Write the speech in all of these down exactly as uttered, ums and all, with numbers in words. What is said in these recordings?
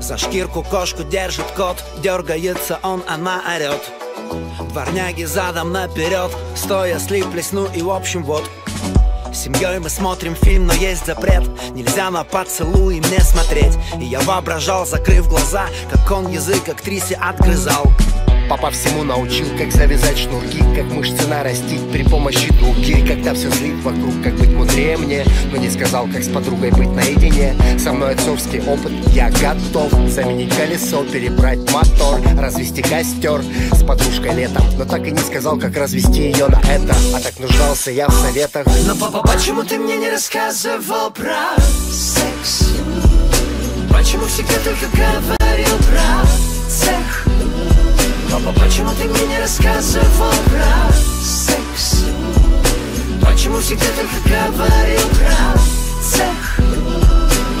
За шкирку кошку держит кот, дергается он, она орет. Дворняги задом наперед, стоя слиплись, ну и в общем вот. Семьей мы смотрим фильм, но есть запрет. Нельзя на поцелуи мне смотреть. И я воображал, закрыв глаза, как он язык актрисе отгрызал. Папа всему научил, как завязать шнурки, как мышцы нарастить при помощи дуги. Когда все злит вокруг, как быть мудрее мне, но не сказал, как с подругой быть наедине. Со мной отцовский опыт, я готов заменить колесо, перебрать мотор, развести костер с подружкой летом, но так и не сказал, как развести ее на это. А так нуждался я в советах. Но папа, почему ты мне не рассказывал про секс? Почему всегда только говорил про цех? Папа, почему ты мне не рассказывал про секс? Почему всегда только говорил про цех?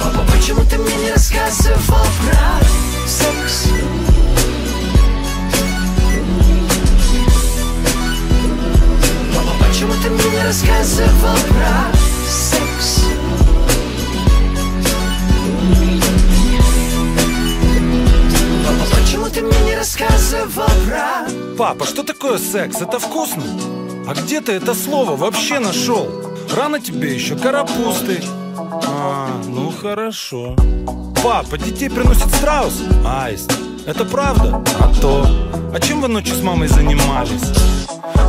Папа, почему ты мне не рассказывал про секс? Папа, почему ты мне не рассказывал про секс? Почему ты мне не рассказывал про... Папа, что такое секс? Это вкусно? А где ты это слово вообще нашел? Рано тебе еще, карапусты. А, ну хорошо. Папа, детей приносит страус? Аист. Это правда? А то. А чем вы ночью с мамой занимались?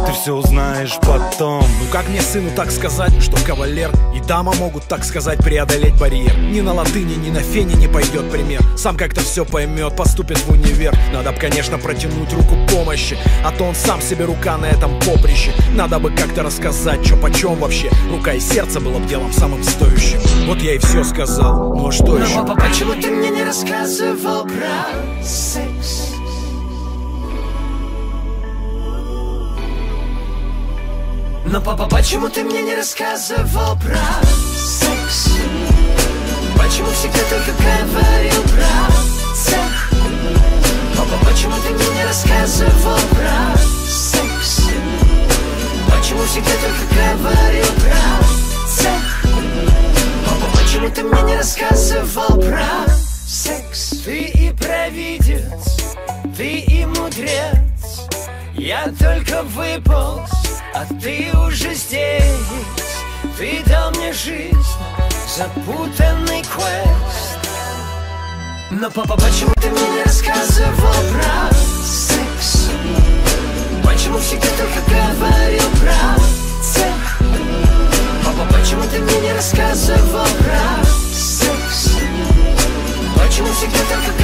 Ты все узнаешь потом. Ну как мне сыну так сказать, что кавалер и дама могут, так сказать, преодолеть барьер? Ни на латыни, ни на фене не пойдет пример. Сам как-то все поймет, поступит в универ. Надо бы, конечно, протянуть руку помощи, а то он сам себе рука на этом поприще. Надо бы как-то рассказать, что почем вообще. Рука и сердце было бы делом самым стоящим. Вот я и все сказал, ну а что еще? Папа, почему ты мне не рассказывал про секс? Но, папа, почему ты мне не рассказывал про секс? Почему всегда только говорил про цех? Папа, почему ты мне не рассказывал про секс? Почему всегда только говорил про цех? Папа, почему ты мне не рассказывал про секс? Ты и провидец, ты и мудрец. Я только выполз, а ты уже здесь. Ты дал мне жизнь, запутанный квест. Но, папа, почему ты мне не рассказывал про секс? Почему всегда только говорил про цех? Папа, почему ты мне не рассказывал про секс? Почему всегда только